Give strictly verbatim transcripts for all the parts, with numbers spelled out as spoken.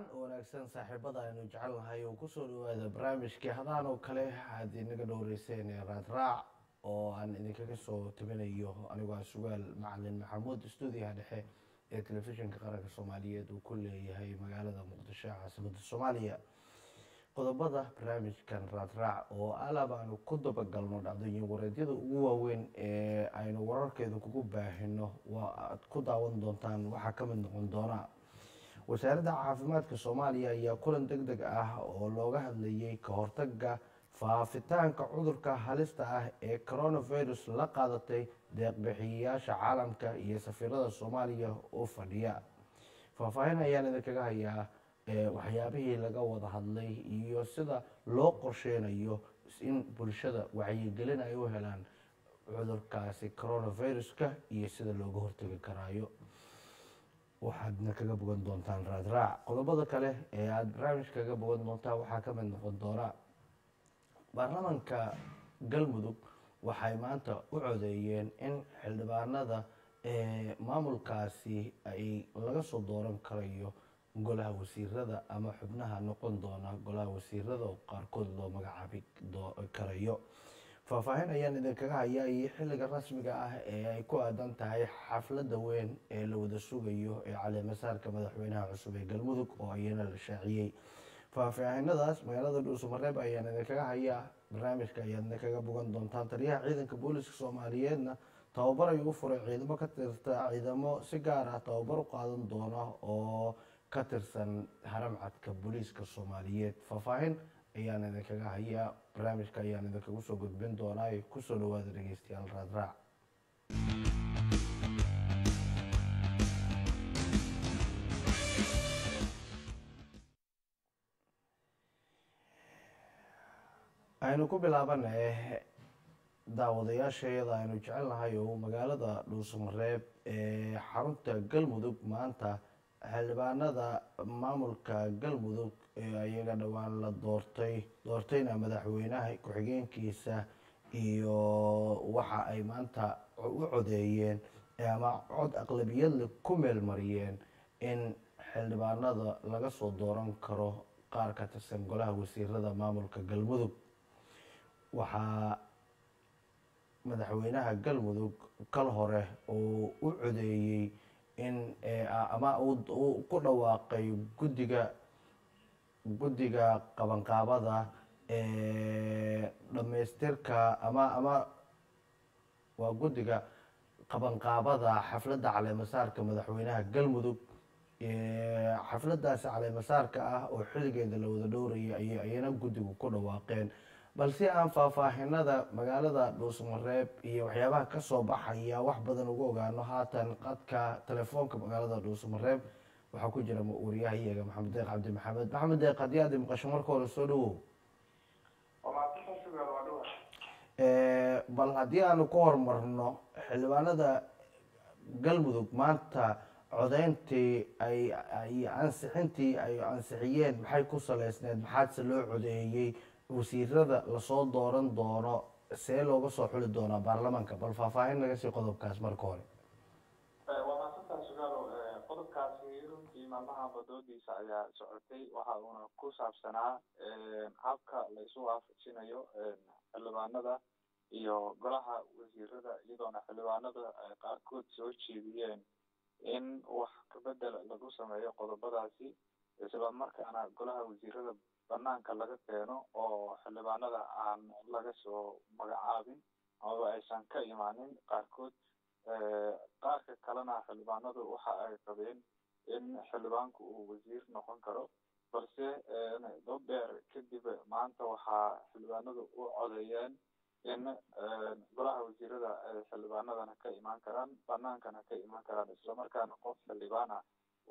fiican oo wanaagsan saaxiibada aynu jecel nahay oo ku soo dhawaada barnaamijka hadaan oo kale aad inaga dhowreyseen raad raac oo aan idinkaga soo tabanayo anigu aan sugaal macallin maxamuud stuudiyaha dhexe ee telefishinka qaranka Soomaaliyeed oo ku leeyahay magaalada Muqdisho caasimadda Soomaaliya qodobada barnaamijkan raad raac oo alaabaan ku daba galno dhacdooyin wareedyada ugu waaweyn ee aynu wararkeedu kugu baahino waa aad ku daawan doontaan waxa ka mid noqon doona wasaaradda caafimaadka Soomaaliya ayaa kulan degdeg ah oo looga hadlayay ka hortagga faafitaanka cudurka halista ah ee coronavirus la qaadatay deeq-bixiyeyaasha caalamka iyo safiirada Soomaaliya oo fadhiya. Faahfaahin ayaan idinkaga hayaa waxyaabihii laga wada hadlay iyo sida loo qorsheynayo in bulshada wacyigelin ay u helaan cudurkaasi coronaviruska iyo sida looga hortagi karaayo. waxaadna kaga bogan doontaan raad raac qodobada kale ee aad barnaamijka kaga bogan doontaa waxa ka mid noqon doona baarlamaanka Galmudug waxay maanta u codeeyeen in xildhibaanada ee maamulkaasi ay laga soo dooran karayo golaha wasiirada ama xubnaha noqon doona golaha wasiirada qaarkood loo magacaabi karayo faahfaahin ayaan idinkaga hayaa iyo xilliga rasmiga ah ee ay ku aadan tahay xafladda weyn ee la wada sugayo ee caleemasaarka madaxweynaha cusub ee Galmudug oo ayana la shaaciyay faahfaahinadaas magaalada Dhuusamareeb ayaan idinkaga hayaa barnaamijka ayaadna kaga bogan doontaan taliyaha ciidanka booliska Soomaaliyeedna tababar ay u furay ciidamo ka tirsan ciidamo si gaar ah tababar u qaadan doona oo ka tirsan haramcadka booliska Soomaaliyeed faahfaahin ayaan idinkaga hayaa barnaamijka ayaan idinkagu soo gudbin doonaa ee ku soo dhawaada dhegeystayaal raad raac aynu ku bilaabnay daawadayaasha iyada aynu jecel nahay oo magaalada Dhuusamareeb ee xarunta Galmudug maanta xildhibaanada maamulka Galmudug ayaga dhawaan la doortay doortayna madaxweynaha ku-xigeenkiisa iyo waxa ay maanta u codeeyeen ama cod aqlabiyad ku meel mariyeen in xildhibaanada laga soo dooran karo qaar ka tirsan golaha wasiirada maamulka Galmudug waxa madaxweynaha Galmudug kal hore oo u codeeyay in ama uu ku dhawaaqay guddiga guddiga qabanqaabada ee dhameystirka ama ama waa guddiga qabanqaabada xafladda caleemasaarka madaxweynaha Galmudug ee xafladdaas caleemasaarka ah oo xiligeeda la wada dhowray ayay ayana guddigu ku dhawaaqeen balse aan faahfaahinada magaalada Dhuusamareeb iyo waxyaabaha ka soo baxaya wax badan ugu ogaano haatan qadka telefoonka magaalada Dhuusamareeb waxaa ku jira muuriyaha iyaga Maxamed Deeq Cabdi Maxamed Maxamed Deeq Qadiyaad Muqdisho markii hore soo dhaw ee bal hadii aan ku hormarno xilbaanada Galmudug maanta codeyntii ay ay ansixintii ay ansixiyeen maxay ku saleysneed maxaa loo codeeyay wasiirada la soo dooran doono see looga soo xuli doona baarlamaanka bal faahfaahin laga sii qodobkaas markii hore maamaha badodiisa ayaa socotay waxa uu ku saabsanaa habka la isku waafajinayo xildhibaanada iyo golaha wasiirada iyadoona xildhibaanada ay qaarkood soo jeediyeen in wax ka bedel lagu sameeyo qodobadaasi isla markaana golaha wasiirada banaanka laga keeno oo xildhibaanada aan laga soo magacaabin oo aysan ka imaanin qaarkood qaar kalena xildhibaanadu waxa ay qabeen in xilbaanku uu wasiir noqon karo balse dad dheer kadib maanta waxaa xilbaanadu u codeeyeen in golaha wasiirada xilbaanadana ka iman karaan banaankana ka iman karaan isla markaana qof xilbaana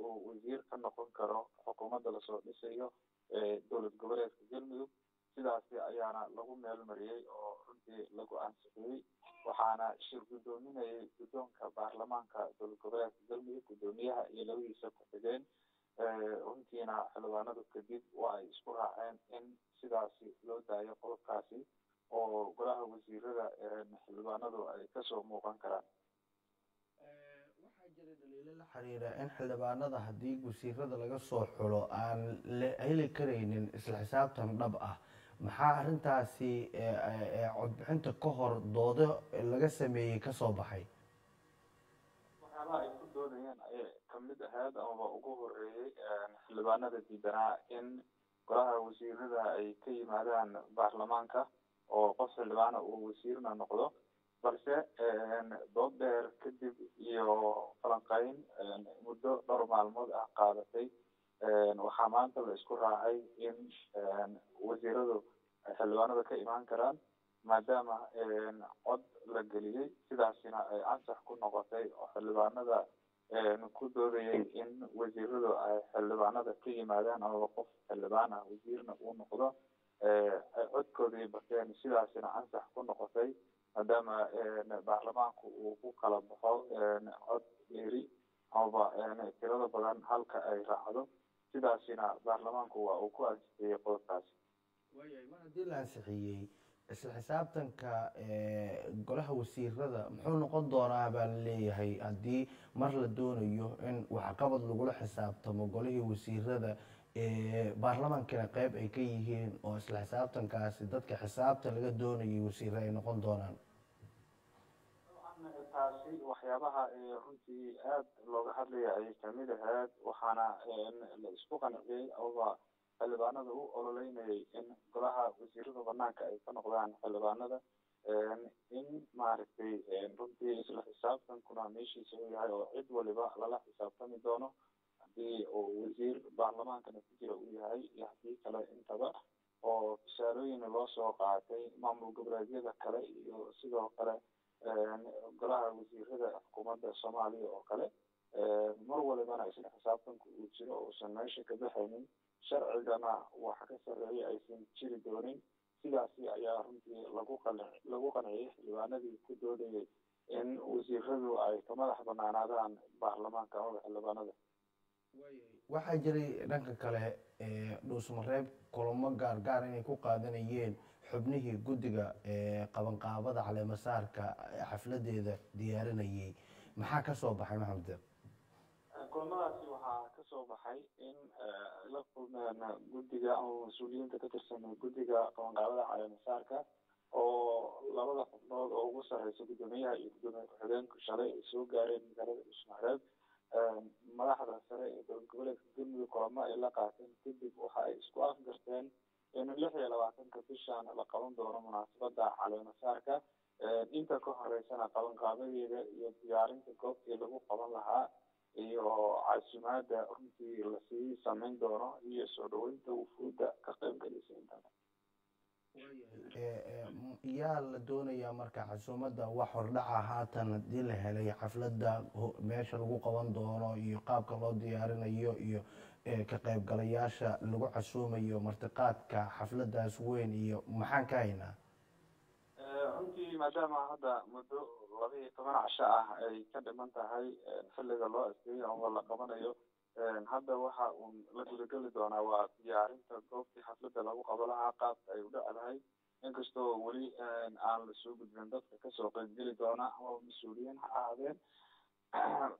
uu wasiir ka noqon karo xukuumadda la soo dhisayo dowlad goboleedka Galmudug sidaas ayaana lagu meel mariyay oo runtii lagu ansixiyay waxaana shir gudoominayay guddoonka baarlamaanka dowlad goboleedka Galmudug gudoomiyaha iyo labadiisa ku xigeen ee runtiina xildhibaanadu kadib waa ay isku raaceen in sidaasi loo daayo qodobkaasi oo golaha wasiirada ee xildhibaanadu ay ka soo muuqan karaan ee waxa jira دليل الحريرة إن حلبانة هديك وسيرة دلقة صوحلو عن لأهل الكرينين الحساب تنبأه محا أنت سي أنت كهر ضاده اللي جسمه كصباحي. محاولة كل دنيا كملت هذا أو كهر حلبانة تدرع إن قرأ وسيرة أي كي مدان برلمانك أو قص حلبانة ووسيرنا نقله. balse dood dheer kadib iyo falanqayn muddo dhowr maalmood ah qaadatay waxaa maanta la isku raacay in wasiiradu ay xildhibaanada ka imaan karaan maadaama cod la geliyey sidaasina ay ansax ku noqotay oo xildhibaanada ku doodayay in wasiiradu ay xildhibaanada ka yimaadaan ama qof xildhibaan ah wasiirna uu noqdo ay codkoodii bateen sidaasina ansax ku noqotay maadaama baarlamaanku uu ku kala baxo cod dheeri ama tirada badan halka ay raacdo sidaasina baarlamaanku waa uu ku ansixiyey qodobkaasi. waayahay mar haddii la ansixiyey isla xisaabtanka golaha wasiirada muxuu noqon doonaa baan leeyahay haddii mar la doonayo in waxqabad lagula xisaabtamo golihii wasiirada baarlamaankana qayb ay ka yihiin oo isla xisaabtankaasi dadka xisaabta laga doonayay wasiir ay noqon doonaan taasi waxyaabaha runtii aad looga hadlayo ay kamid ahayd waxaana la isku qanciyay oo xildhibaanada u ololeynayay in golaha wasiirada banaanka ay ka noqdaan xildhibaanada in maaragtay runtii isla xisaabtankuna meeshiisa uu yahay oo cid waliba lala xisaabtami doono haddii uu wasiir baarlamaankana ku jira uu yahay iyo haddii kale intaba oo tusaalooyin loo soo qaatay maamul goboleedyada kale iyo sidoo kale golaha wasiirada xukuumadda soomaaliya oo kale mar walibana isla xisaabtanku uu jiro uusan meesha ka baxaynin sharcigana wax ka sarreeya aysan jiri doonin sidaasi ayaa runtii lagu qanciyay xildhibaanadii ku doodayay in wasiiradu ay ka madax banaanaadaan baarlamaanka ama xildhibaanada waxaa jiray dhanka kale dhuusmareeb kulamo gaargaar inay ku qaadanayeen xubnihii guddiga qabanqaabada caleemasaarka xafladeeda diyaarinayay maxaa ka soo baxay maxamed kulamadaasi waxaa ka soo baxay in la kulmeen guddiga ama mas-uuliyiinta ka tirsan guddiga qabanqaabada caleemasaarka oo labada xubnood oo ugu sarreysa guddoomiyaha iyo guddoomiye ku-xigeenku shalay ay soo gaareen magaalada dhuusmareeb madaxda sare ee dowlad goboleedka galmudug kulamo ay la qaateen kadib waxa ay isku afgarteen in lix iyo labaatanka bishan la qaban doono munaasabadda caleemasaarka inta ka horeysana qabanqaabadeeda iyo diyaarinta goobtii lagu qaban lahaa iyo caasimaadda runtii lasii samayn doono iyo soo dhaweynta wufuudda ka qaybgalisa intaas yaa la doonayaa marka xasuumada wax hordhaca haatan haddii la helay xafladda meesha lagu qaban doono iyo qaabka loo diyaarinayo iyo ka qaybgalayaasha lagu xasuumayo martiqaadka xafladaas weyn iyo maxaan ka haynaa runtii maadaama hadda muddo laba iyo toban casho ah ay ka dhiman tahay xilliga loo asiyey ama la qabanayo hadda waxa uu la gudageli doonaa waa diyaarinta goobtii xafladda lagu qabo lahaa qaabka ay u dhacdahay inkastoo weli aan lasoo gudbin dadka kasoo qaybgeli doona ama mas-uuliyiin ha ahaadeen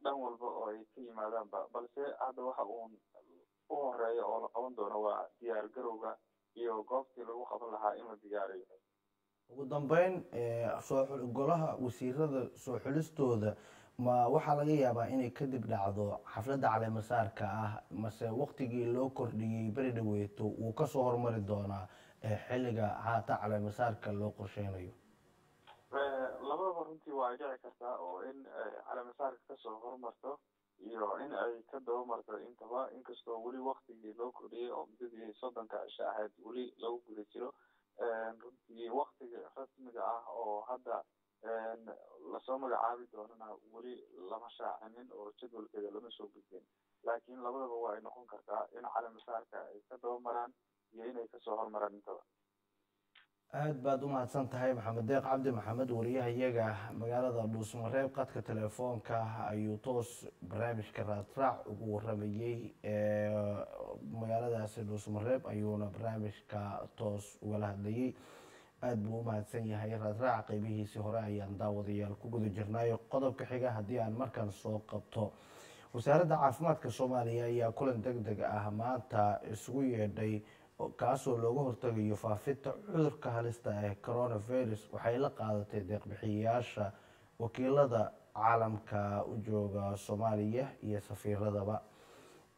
dhan walba oo ay ka yimaadaanba balse hadda waxa uu u horeeya oo la qaban doono waa diyaar garowga iyo goobtii lagu qaban lahaa in la diyaariyo ugu dambeyn golaha wasiirada soo xulistooda ما وحلا يابا إني كذب دعوة حفلة على مسارك مس وقت جي لوكر دي بردويت وكسر مردونا حلقة عات على مسارك لوكر شينيو. لما برنتي واجع كذا أو إن على مسارك كسر مرتو يو إن أي كده مرتو إن تبا إن كسر ولي وقت جي لوكر دي أو بدي صدق كأشاهد ولي لو بديشلو في وقت رسم جاه أو هذا la soo magacaabi doonana weli lama shaacanin oo jadwalkeeda lama soo gudbin laakiin labadaba waa ay noqon kartaa in caleemasaarka ay ka dabamaraan iyo inay kasoo hormaraan intaba aad baad u mahadsan tahay maxamed deeq cabdi maxamed wariyaha iyaga magaalada dhuusmareeb qadka telefoonka ayuu toos barnaamijka raadraac ugu waramayay magaaladaasi dhuusmareeb ayuuna barnaamijka toos ugala hadlayay aad buu u mahadsan yahay raad-raac qaybihiisa hore ayaan daawadayaal ku guda jirnay qodobka xiga hadii aan markan soo qabto wasaaradda caafimaadka Soomaaliya ayaa kulan degdeg ah maanta isugu yeedhay kaasoo looga hortagayo faafinta cudurka halista ah coronavirus waxay la qaadatay deeq-bixiyaasha wakiilada caalamka u jooga Soomaaliya iyo safiiradaba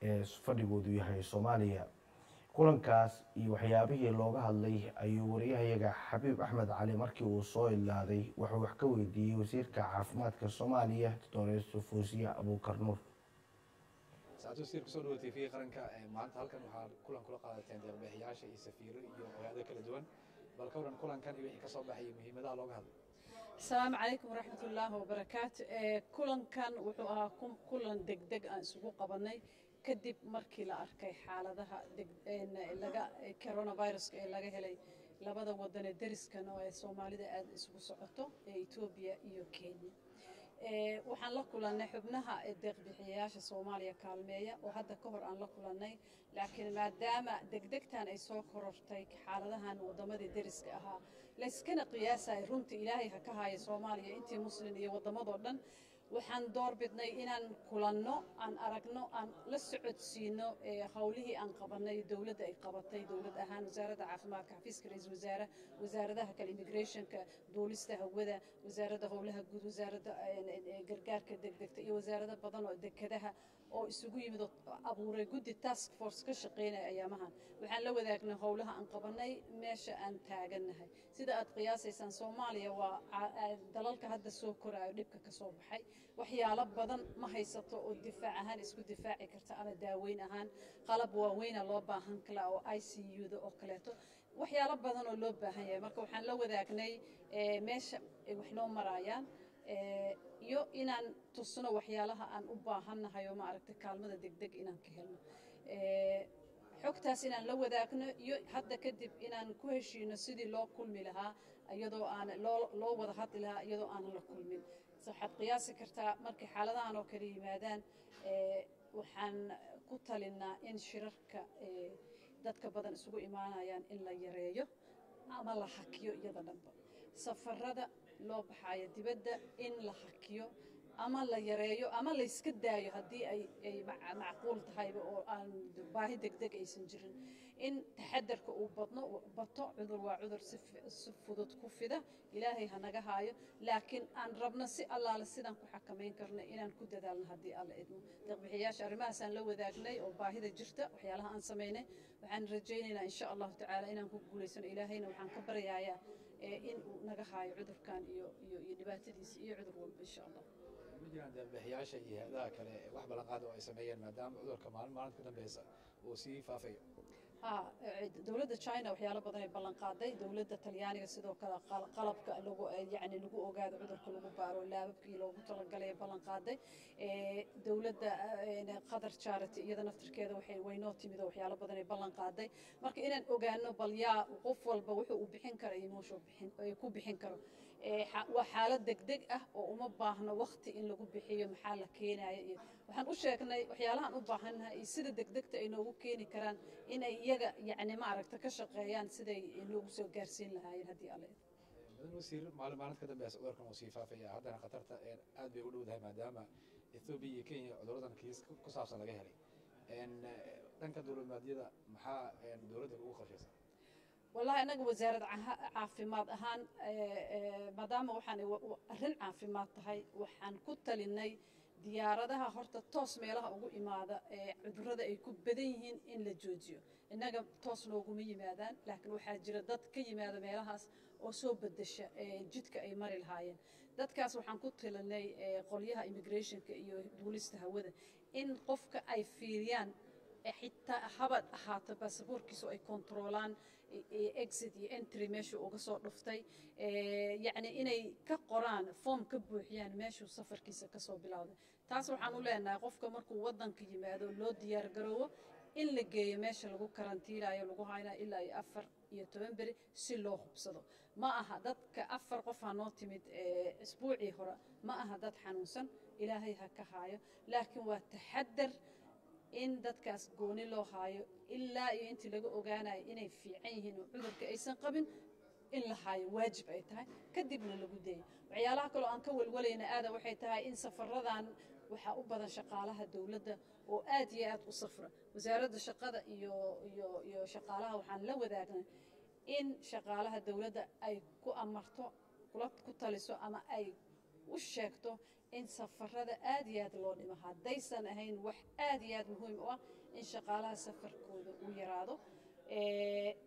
ee fadhigoodu yahay Soomaaliya kulankaas iyo waxyaabihii looga hadlay ayuu wariyahayaga Xabiib Axmed Cali markii uu soo ilaaday wuxuu wax ka weydiiyay wasiirka caafimaadka Soomaaliya Dr. Fawziya Abuukar Nuur ساعتو سير كسودو تي في قرنكا معناتها halkan waxa kulan kula qaadateen deeq-bixiyaasha iyo safiiro iyo hay'ado kala duwan bal kooran kulankan iyo wixii ka soo baxay muhiimada looga hadlo السلام عليكم ورحمة الله وبركاته كلن كان وحقاكم كلن دقدق سوق قبلني كدب مركي لأركي حالة ذا إن لقى كورونا فيروس لقى هلي لبدا ودن الدرس كانوا الصومالي ده سوق سقطه إثيوبيا وكينيا waxaan la kulanay xubnaha deeq-bixiyaasha Soomaaliya kaalmeeya oo hadda ka hor aan la kulanay laakiin maadaama degdegtan ay soo korortay xaaladahan wadamada deriska ahaa la iskana qiyaasay runtii Ilaahay ha ka hayo Soomaaliya intii muslim iyo wadamadoo dhan waxaan doorbidnay inaan kulanno aan aragno aan la socodsiino hawlihii aan qabanay dawladda ay qabatay dawlad ahaan wasaaradda caafimaadka xafiiska ra'iisul wasaare wasaaradaha kala immigrationka duulista hawada wasaaradda howlaha guud wasaaradda gargaarka degdegta iyo wasaarada badan oo dekadaha oo isugu yimid abuuray guddi task force ka shaqeynaya ayamahan waxaan la wadaagnay howlaha aan qabanay meesha aan taaganahay sida aad qiyaasaysan Soomaaliya waa dalalka hadda soo korayo dhibka ka soo baxay waxyaalo badan ma haysato oo difaac ahaan isku difaaci karta ana daaweyn ahaan qalab waaweyn loo baahan kala oo ICU da oo kaleeto waxyaalo badan oo loo baahan yahay marka waxaan la wadaagnay meesha wax noo marayaan iyo inaan tusno waxyaalaha aan u baahanahay oo ma aragtay kaalmada degdeg inaan ka helno ee xogtaas inaan la wadaagno iyo hadda kadib inaan ku heshiino sidii loo kulmi lahaa iyadoo aan loo wada hadli lahaa iyadoo aan la kulmin saxad qiyaasi kartaa markii xaaladahan oo kala yimaadaan ee waxaan ku talinaa in shirarka ee dadka badan isugu iimaanayaan in la yareeyo ama la hakiyo iyada dhanba safarada loo baxay dibadda in la hakiyo ama la yareeyo ama la iska daayo hadii ay macquul tahay oo aan baahi degdeg aysan jirin in taxaddarka uu badno bato cudur waa cudur si fudud ku fida ilaahay ha naga haayo laakiin aan rabno si allaala sidaan ku xakameyn karno inaan ku dadaalno hadii alla idmo deeq-bixiyaasha arrimahaas aan la wadaagnay oo baahida jirta waxyaalaha aan sameynay waxaan rajaynaynaa insha Allah ta'ala inaan ku guuleysano ilaahayna waxaan ka baryayaa in naga haayo cudurkan iyo iyo dhibaatadiisa iyo cudur walba insha Allah مجرد بحياشة هذا كله واحد بلغاده ويسميه المدام عذر كمان ما نقدر بيسا وصيف فيه. آه دولة China وحياله بدنا بلغاده دولة الطليانية سدوا كلا قلب كلو يعني لجو أوجاد عذر كلو بارو لا بكي لو بترجله بلغاده دولة يعني قدر شارت إذا نفترض كذا وحي وينوتي مذا وحياله بدنا بلغاده مرك إن أوجانه بليا وقفل بوحه وبحين كره موشوا بحين يكون بحين كره. وحالة دقدق أه وما باهنا وقت إن لجو بحيه محل كينا ي وحنوشكنا وحيالها نباهنها يصير دقدقته إنه هو كيني كران إنه يجا يعني ما عرفت كشقيان صدق إنه وسو جارسين لهاي هذه عليه. بدنا نصير معلومات كده بس أقدركم وصيفة في عادنا خطرت قد بيقولوا ده ما دام إثيوبيا كيني عذرنا كيس كسر صار لجهلي إن لأن كدول المادية محا دولة أخرى شيء. والله أنا وزارة عافيمات أهان مدام وحن ورن عافيمات هاي وحن كتلني دياردها هرت توس ميلها أقو إمادة عذرها يكون بديهن إن لجوجيو إننا توس نوجمي مادن لكن وحد جردت كي مادة ميلهاس وصوب الدش جد كأي مر الهاين دت كاس وحن كتلني قليها immigration كيو دولستها وده إن قفك أي فيريان حتى حبت حتى باسبور كيسو أي كنترولان exit iyo entry meesha uga soo dhuftay ee yaani inay ka qoraan form ka buuxiyaan meesha safarkiisa ka soo bilowday taas waxaan u leenahay qofka markuu wadanka yimaado loo diyaar garoobo in la geeyo meesha lagu karantiilaayo lagu hayna ilaa ay afar iyo toban beri si loo hubsado ma aha dadka afar qof aan noo timid ee isbuucii hore ma aha dad xanuunsan ilaahay ha ka haayo laakiin waa taxaddar in dadkaas gooni loo haayo ilaa iyo intii laga ogaanayo inay fiican yihiin oo cudurka aysan qabin إن لهاي واجبة تهاي كدبنا لجودي وعيالها كلو عن كول ولينا آدا وحيتهاي إن سفر عن وحأوبض شقالها الدولة وآديات وصفرة وزارة شقادة يو يو يو شقالها وحن لو ذاتنا إن شقالها الدولة أي كأمرتو كلاب كتالسو أما أي وشكتو إن سفر هذا آديات لون ما حد ديسن هين وح آديات مهمة إن شقالها سفر كود ويرادو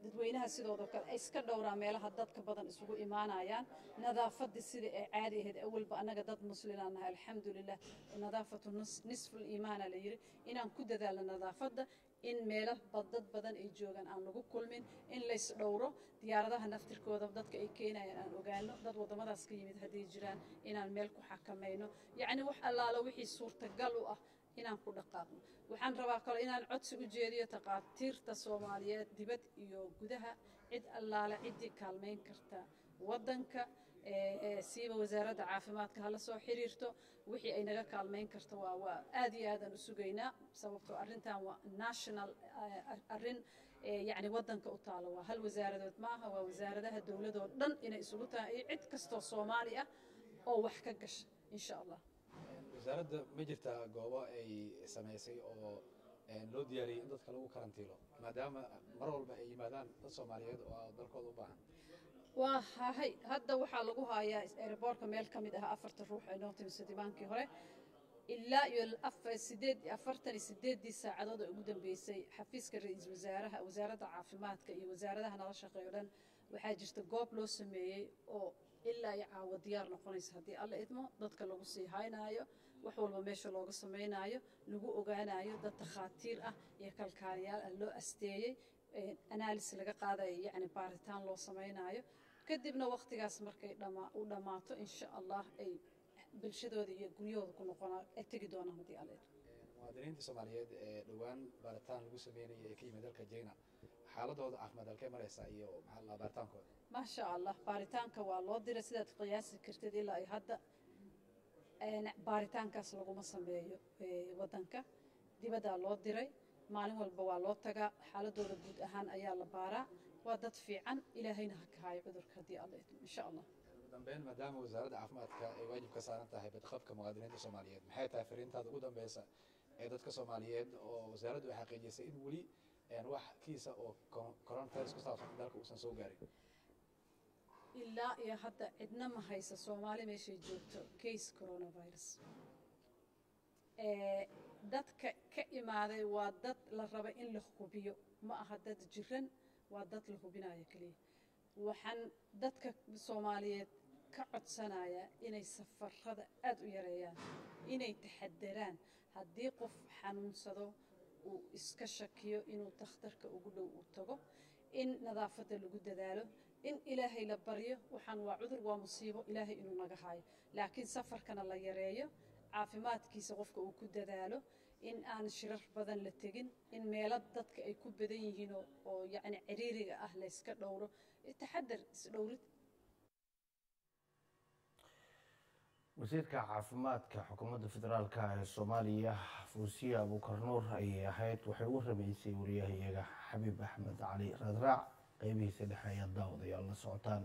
dadweynaha sidoo kale iska dhowraa meelaha dadka badan isugu iimaanayaan nadaafada sida ay caadi ahayd awalba anaga dad muslimiin ah alxamdulillah nadaafatu nisfu iimaan la yiri inaan ku dadaalo nadaafada in meelaha dad badan ay joogan aan lagu kulmin in la is dhowro diyaaradaha naftirkooda dadka ay keenayaan aan ogaano dad wadamadaas ka yimid hadii jiraan inaan meel ku xakamayno yaani wax allaala wixii suurtagal u ah inaan ku dhaqaaqno waxaan rabaa kale inaan codsi u jeediyo taqaatiirta Soomaaliyeed dibad iyo gudaha cid allaala cidii kaalmeyn karta wadanka ee siiba wasaaradda caafimaadka hala soo xiriirto wixii ay naga kaalmeyn karto waa waa aad iyo aad aan u sugaynaa sababtoo arrintan waa national arrin يعني ودن كأطالوا هل وزارة معها ووزارة الدولة دون إن يسلطها عد كستو صوماليا أو وحكش إن شاء الله. وزارة مجرتها جوا أي سماسي أو لودياري ضد كلو كارنتيلو ما دام مرول بأي مدام الصوماليات أو ضركوا بعض. وهاي هذا وحلقوها يا إيربور كميل كمدها أفرت الروح نوتي مستديمان كهرة. إلا يلأف سديد أفرتني سديد دي ساعدات قدام بيسي حفيز كرئيس وزارة وزارة عافمات كي وزارة هنرش غيران وحاجة تجوب لو سمي أو إلا يعود ديار لقنيس هدي الله إدمه ضد كل قصي هاي نايو وحول ما مشوا لو قصي نايو لجو أجا نايو ضد خطير أه يكل كاريال اللو أستي أنا لسه لقى قاعدة يعني بارتان لو سمي نايو كدبنا وقت جاس مركي لما ولماته إن شاء الله أي بالشدة هذه قرية كنا قنا اتجدونا هذه عليه. مدرين في الصوماليات دوان برتان لقوس بيني كي مدرك جينا حالته هذا أحمد الكاميرا سعيه ومحل برتان كله. ما شاء الله برتان كوالله درسنا قياس كرتدي لا يهدا برتان كسلقوا مصن بيه وطنك دي بدأ الله دري معلوم البوالات تجا حالته ربود أهان أيال برا وضد في عن إلى هنا هاي بدرك هذه عليه إن شاء الله. دنبين مدام وزارة عافماتك واجب كسران تهاي بتخاف كمواطنين الصوماليين محيط تافرين تاد قدام بس عدد كصوماليين ووزارة وحقيقية سيد ولي نروح كيسة أو كورونا فيروس كسران دارك وسن سوغاري إلا يا حتى عندنا ما هيس الصومالي مش يجوت كيس كورونا فيروس دت ك كإمارة ودت للربعين لخبيو ما أحدت جرن ودت لخبينا يكلي وحن دتك بالصوماليات كعد سنايا إني سفر هذا أدو يريان إني تحدران هدي قف حنون صدو وإسكشكيو إنو تخترك وقلو وطقو إن نظافة الوجود ذاله إن إلهي لبريه وحن وعذر ومصيبه إلهي إنو نجحاي لكن سفر كان الله يريه عافمات كيس غفك وجود ذاله إن أنا شرر بدن للتجن إن ميلادتك أي كوب بدين هنا أو يعني عريري أهل إسكت دوره يتحدر دورت وزيرك عافمات كحكومة الفدرال كالصومالية فوزية أبو كرنور أي حياة وحوار رئيسي ورياهية حبيب أحمد علي رضراع قيبي سيد حياة داود يا الله سلطان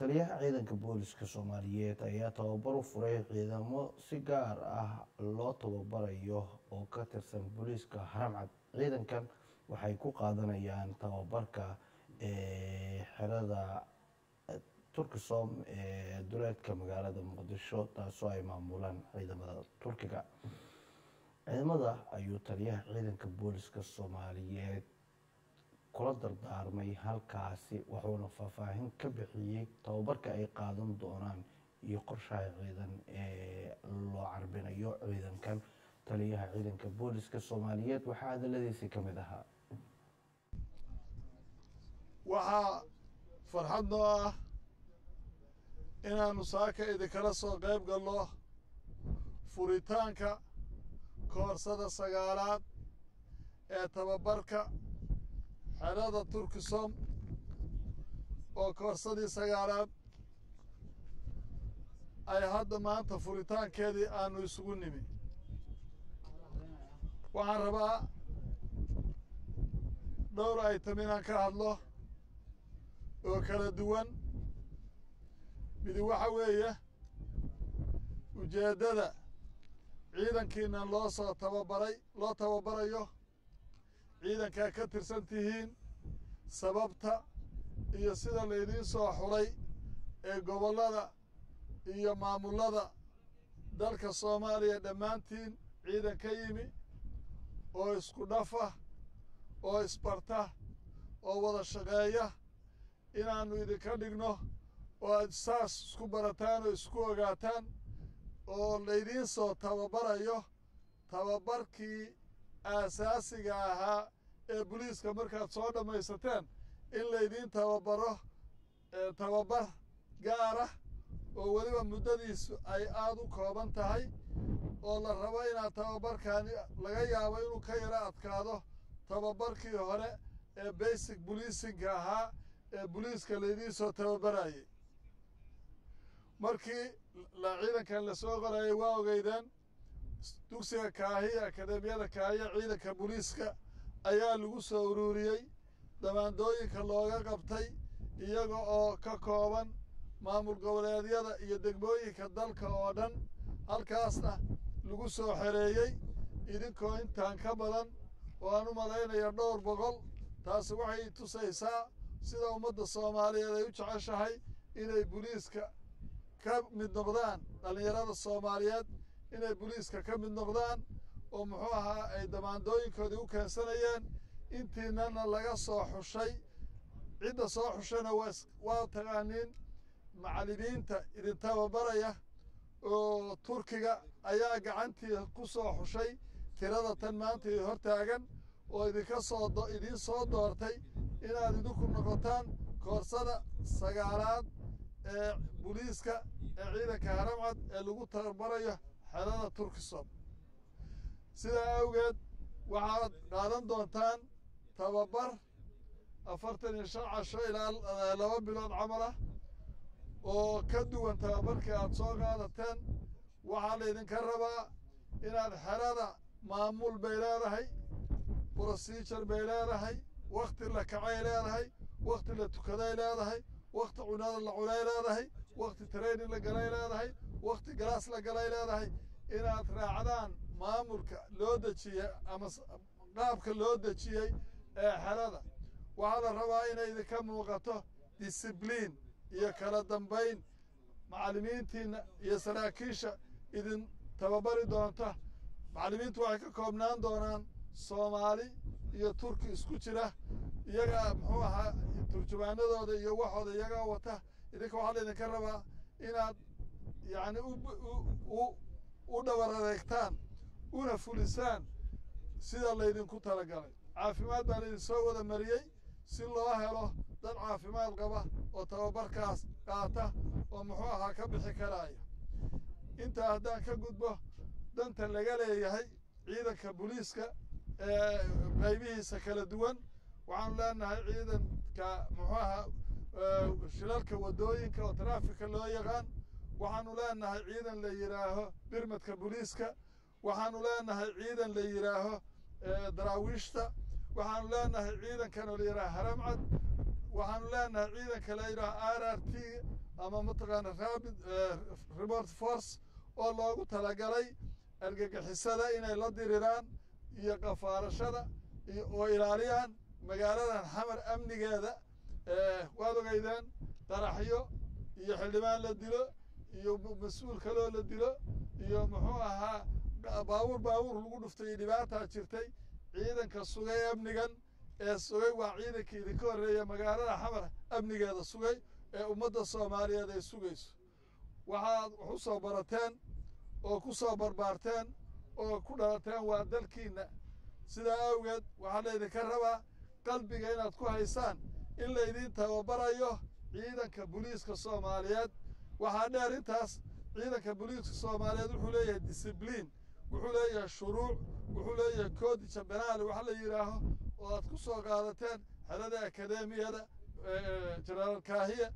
taliyaha ciidanka booliska Soomaaliyeed ayaa tababar u furay ciidamo si gaar ah loo tababarayo oo ka tirsan booliska Haramcad ciidankan waxay ku qaadanayaan tababarka ee xerada Turkisom ee duleedka magaalada Muqdisho taasoo ay maamulaan ciidamada Turkiga ciidamada ayuu taliyaha ciidanka booliska Soomaaliyeed kula dardaarmay halkaasi wuxuuna faahfaahin ka bixiyay tababarka ay qaadan doonaan iyo qorshaha ciidan ee loo carbinayo ciidankan taliyaha ciidanka booliska Soomaaliyeed waxaa hadaladiisa kamid ahaa waxaa farxadno ah inaanu saaka idinkala soo qayb galno furitaanka koorsada sagaalaad ee tababarka xerada Turkisom oo koorsadii sagaalaad ay hadda maanta furitaankeedii aanu isugu nimi waxaan rabaa dhowr aytaminaan ka hadlo oo kala duwan mid waxa weeye ujeedada ciidankeena loo soo tababaray loo tababarayo ciidanka ka tirsantihiin sababta iyo sida leedii soo xulay ee gobolada iyo maamulada dalka Soomaaliya dhammaantiin ciidanka yimi oo isku dhafa oo isbarta oo wada shaqeeya inaanu idinka dhigno oo aad saas isku barataan oo isku ogaataan oo leedii soo tababarayo tababarkii asaasiga ahaa ee booliiska markaad soo dhamaysateen in leedin tababaro tababar gaara oo waliba muddadiisu ay aad u kooban tahay oo la rabo in tababarkaani laga yaabo inuu ka yara adkaado tababarkii hore ee basic policing ahaa ee booliiska leedin soo tababarayay markii la ciidankan la soo qoray waa ogeydeen dugsiga kaahiya akademiyada kaahiya ciidanka booliiska ayaa lagu soo ururiyay damaandooyinka looga qabtay iyaga oo ka kooban maamul goboleedyada iyo degmooyinka dalka oo dhan halkaasna lagu soo xereeyay idinkoo intaan ka badan oo aan u malaynaya dhowr boqol taasi waxay tusaysaa sida ummadda Soomaaliyeed ay u jeceshahay inay booliiska ka mid noqdaan dhalinyarada Soomaaliyeed inay booliiska ka mid noqdaan oo muxuu ahaa ay damaandooyinkoodii u keensanayeen intiinana laga soo xushay cidda soo xushana waa taqaaniin macallimiinta idin tababaraya oo Turkiga ayaa gacantii ku soo xushay tirada tan maanta ee hortaagan oo idinka soo idin soo doortay inaad idinku noqotaan koorsada sagaalaad ee booliiska ee ciidanka haramcad ee lagu tababarayo xerada Turkisom sidaa awgeed waxaad qaadan doontaan tababar afartan iyo shan casho ilaa laba bilood camal ah oo ka duwan tababarkii aad soo qaadateen waxaa laydinka rabaa inaad xerada maamul bay leedahay procedure bay leedahay waqti la kacay leedahay waqti la tukaday leedahay waqti cunada la cunay leedahay waqti training la galay leedahay waqti galaas la galay leedahay inaad raacdaan maamulka loo dejiyay ama qaabka loo dejiyay ee xerada waxaa la rabaa inay idinka muuqato discipline iyo kala dambayn macallimiintiina iyo saraakiisha idin tababari doonta macallimiintu waxay ka koobnaan doonaan Soomaali iyo Turki isku jira iyaga muxuu ahaa turjumaanadooda iyo waxooda iyaga wata idinka waxaa la idinka rabaa inaad yani u u dhawarareegtaan una fulisaan sida laydinku talagalay caafimaad baa laydin soo wada mariyey si loo helo dad caafimaad qaba oo tababarkaas qaata oo muxuu ahaa ka bixi karaya intaa haddaan ka gudbo danta laga leeyahay ciidanka booliiska ee qaybihiisa kala duwan waxaanu leenahay ciidanka muxuu ahaa shilalka wadooyinka oo traafika loo yaqaan waxaanu leenahay ciidan la yiraaho birmadka booliiska waxaanu leenahay ciidan la yiraaho daraawiishta waxaanu leenahay ciidankan la yiraaho haramcad waxaanu leenahay ciidanka la yiraaho R R T ama mataqaana rapid report force oo loogu talagalay argagixisada inay la diriraan iyo qafaarashada oo ilaaliyaan magaaladan xamar amnigeeda waad ogeydeen qaraxyo iyo xildhibaan la dilo iyo mas'uul kaloo la dilo iyo muxuu ahaa باور باور لقول نفتي دبعت عشرتي عيدا كسوجي أبنيجن السوجي وعيدا كي ذكر يا مجارة حمرة أبنيج هذا السوجي ومدة صاماري هذا السوجي وحد حصة برتان أو كوسة بربرتان أو كودرتان وعدل كينا سدا أوجد وحلا يذكرها قلبي جينا تكون حسان إلا يدين توبرايوه عيدا كبوليس كصاماريات وحدا ريتاس عيدا كبوليس كصاماريات الحلية ديسبلين وحولي الشروع وحولي الكود شبنال وحلي يراه واتقصوا قادتين حلالة أكاديمية جنرال كاهية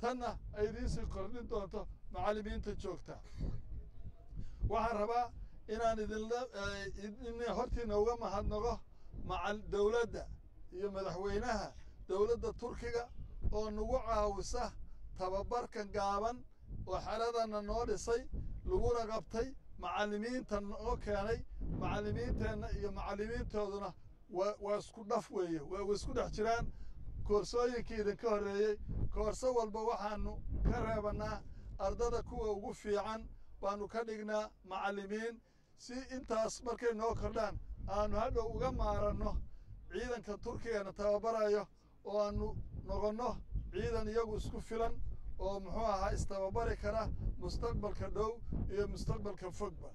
تنه أيديسي قرنين دونتو معلمين تجوكتا وحربا إنان إذن هرتي نوغا محد نغوه مع الدولة دا إيو مدحوينها دولة دا تركية ونوع عاوسه تببر كان جابن وحرادنا نورسي لغورا قبتي معلمين تنوكاني معلمين تن معلمين تودنا واسكون دفويه واسكون احترام كورسوي كيدن كهري كورسو والبوحانو كرهبنا أردنا كوا وقفي عن بانو كدينا معلمين سي انت أصبر كي نوكردان أنو هذا وجمعنا عيدا كتركيا نتابعه وأنو نغنه عيدا يجوز كفلا ومحوها استبابري كره مستقبل كدو هي مستقبل كفقبة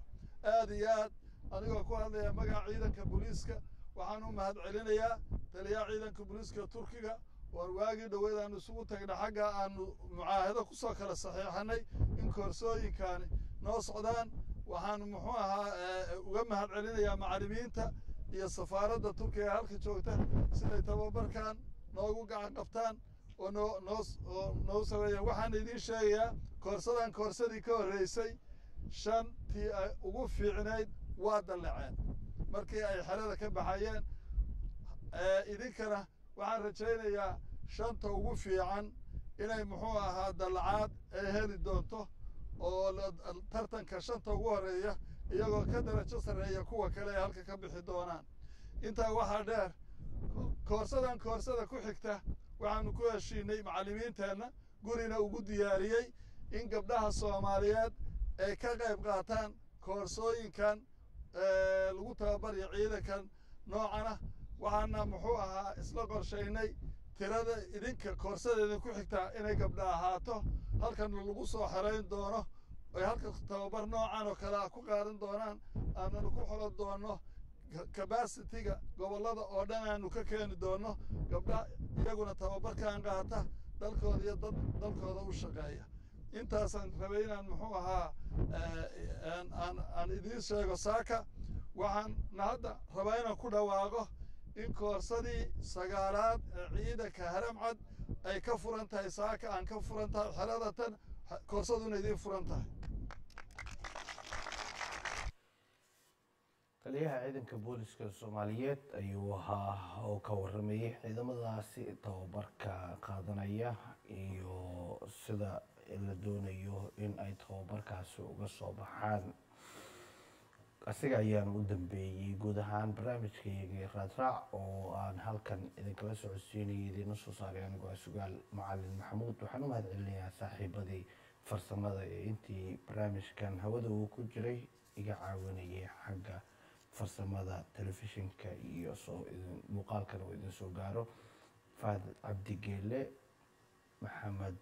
آديات أنا أقول هذا مجا عيدا كبوليسكا وحنهم هاد علينا تليا عيدا كبوليسكا تركيا والواجد وإذا نسوق تجد حاجة أنو معاهدة قصة كره صحيحني إن كورسوي كان ناس عدان وحن محوها وجمع هاد علينا يا معلمين تا هي السفارة تركيا هالك شوكته سنة تبابر كان نوجو عن قبطان ونو نوس نوس ويا واحد يدي شيء كورسان كورسدي كورسي شن تي وقف في عناد واد اللعان مركي أي حالة كبحيان إذا كنا وعن رجينا يا شن توقف في عن إلى محوها هذا اللعان هذي دونته أو ترتن كشن توقف ريا يجوا كده رجس ريا كوا كلا هالك كبح دونان أنت واحد دار كورسان كورسدا كحكته waxaanu ku heshiinay macallimiinteena guriga ugu diyaariyay in gabdhaha Soomaaliyeed ay ka qayb qaataan koorsooyinkan ee lagu tababaryo ciidankan noocana waxaana muxuu ahaa isla qorsheynay tirada idinka koorsadeeda ku xigta inay gabdhaha ahaato halkan lagu soo xareyn doono ay halka tababar noocan oo kala ku qaadan doonaan aanu ku xulad doono كباسيتيكا gobolada oo dhan aanu ka keen doono gabdhaha iyaguna tababarkan qaata dalkooda iyo dad dalkooda u shaqeeya intaas aan rabeynaan muxuu ahaa aan aan aan idin sheego saaka waxaan nahada rabeynaa ku dhawaaqo in koorsadii sagaalaad ciidanka Haramcad ay ka furan tahay saaka aan ka furan tahay xalada tan koorsaduna idin furan tahay taliyaha ciidanka booliska Soomaaliyeed ayuu ahaa oo ka warramay ciidamadaasi tababarka qaadanaya iyo sida la doonayo in ay tababarkaasi uga soo baxaan asiga ayaan u dambeeyay guud ahaan barnaamijkayga Raadraac oo aan halkan idinkala socodsiinayay idiin soo saaray anigoo Sugaal Macallin Maxamuud waxaan u mahadcelinayaa saaxiibadii farsamada ee intii barnaamijkan hawada uu ku jiray iga caawinayay xagga farsamada telefishinka iyo soo muuqaalkan oo idin soo gaaro Faad Cabdi Geele Maxamed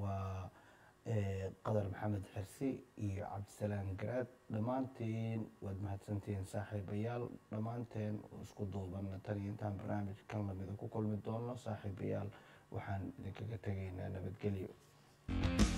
waa Qadar Maxamed Xirsi iyo Cabdisalaam Garaad dhammaanteen waad mahadsantiin saaxiibayaal dhammaanteen isku duuban tan iyo intaan barnaamijkan lamida ku kulmi doono saaxiibayaal waxaan idinkaga tegaynaa nabadgelyo